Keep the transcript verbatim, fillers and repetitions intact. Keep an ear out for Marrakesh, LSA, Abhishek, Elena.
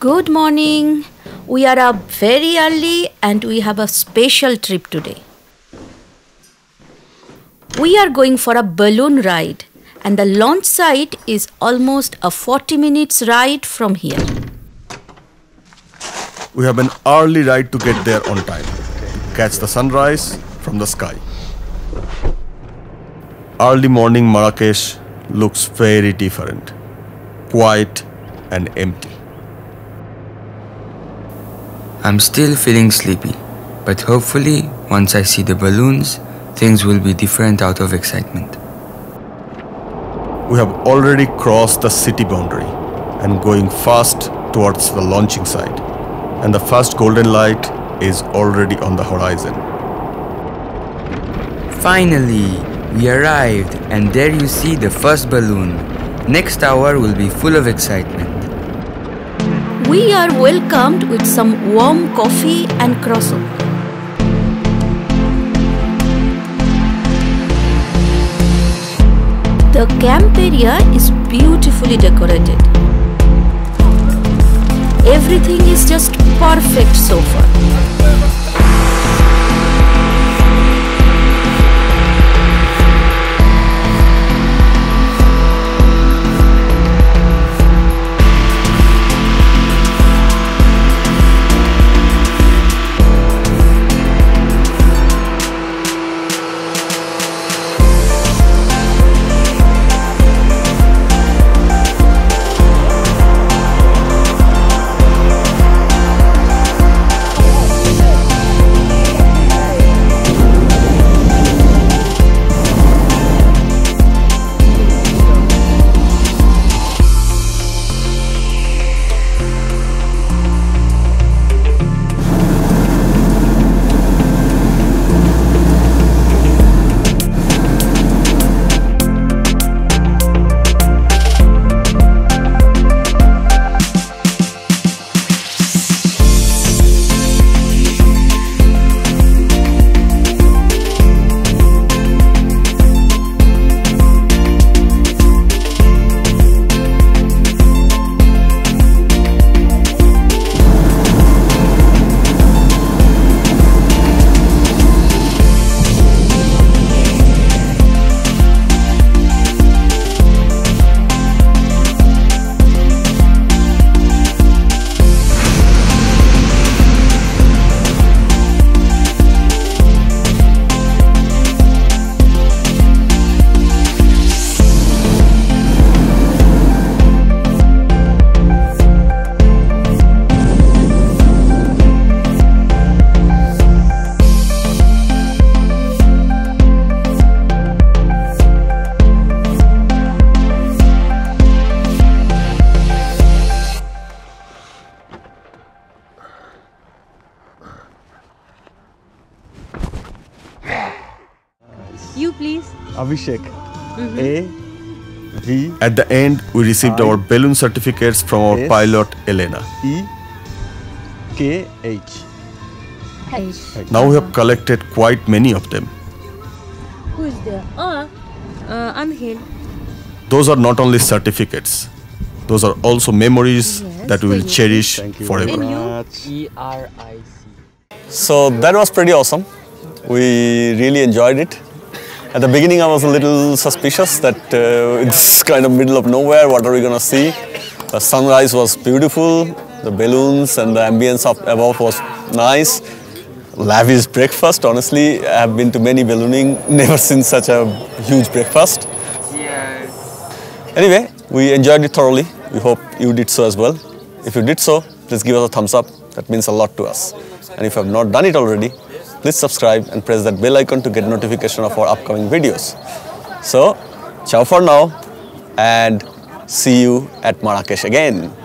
Good morning. We are up very early and we have a special trip today. We are going for a balloon ride and the launch site is almost a forty minutes ride from here. We have an early ride to get there on time, catch the sunrise from the sky. Early morning Marrakesh looks very different, quiet and empty. I'm still feeling sleepy, but hopefully once I see the balloons, things will be different out of excitement. We have already crossed the city boundary and going fast towards the launching site, and the first golden light is already on the horizon. Finally, we arrived and there you see the first balloon. Next hour will be full of excitement. We are welcomed with some warm coffee and croissant. The camp area is beautifully decorated. Everything is just perfect so far. You please. Abhishek. Mm-hmm. A, G. At the end, we received I, our balloon certificates from our S, pilot Elena. E, K, H. H. H. Now we have collected quite many of them. Who is there? Oh, uh, I'm here. Those are not only certificates. Those are also memories yes, that we will cherish Thank you forever. E R I C. So that was pretty awesome. We really enjoyed it. At the beginning I was a little suspicious that uh, it's kind of middle of nowhere, what are we going to see? The sunrise was beautiful, the balloons and the ambience up above was nice. Lavish breakfast, honestly, I have been to many ballooning, never seen such a huge breakfast. Yes. Anyway, we enjoyed it thoroughly, we hope you did so as well. If you did so, please give us a thumbs up, that means a lot to us. And if you have not done it already, please subscribe and press that bell icon to get notification of our upcoming videos. So, ciao for now and see you at Marrakesh again.